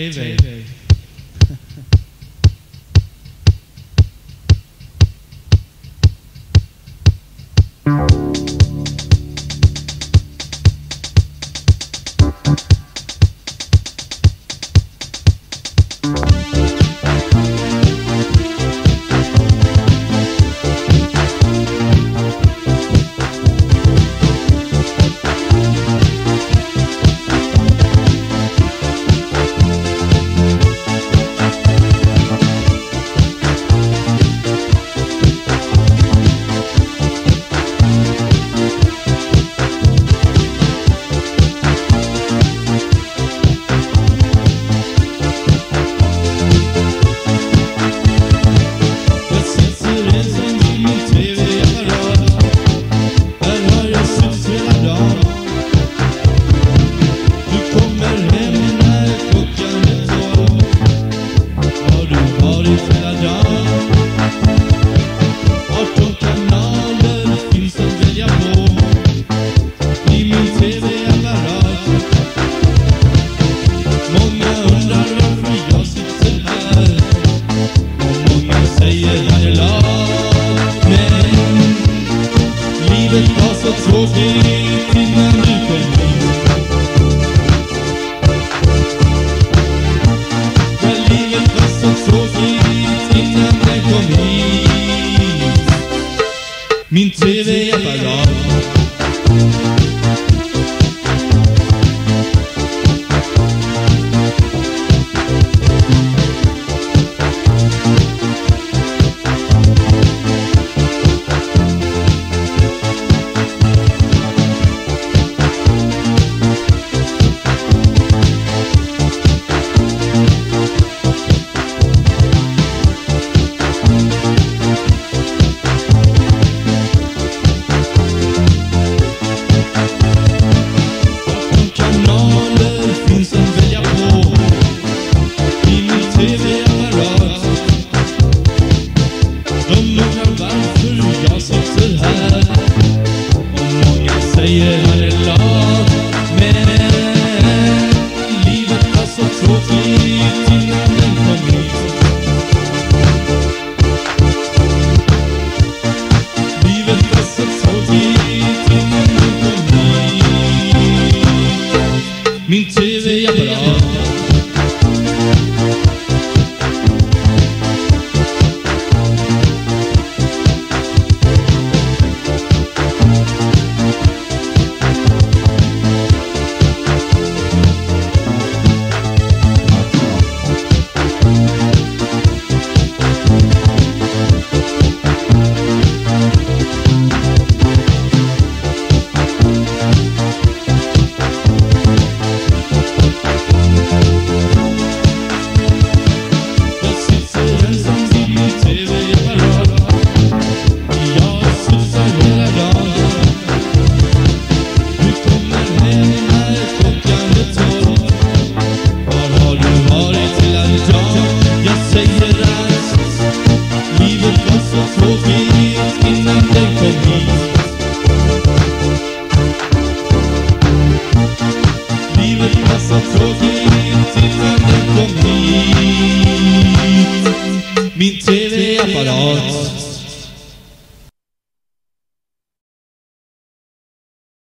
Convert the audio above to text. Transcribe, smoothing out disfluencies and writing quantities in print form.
Teve. Min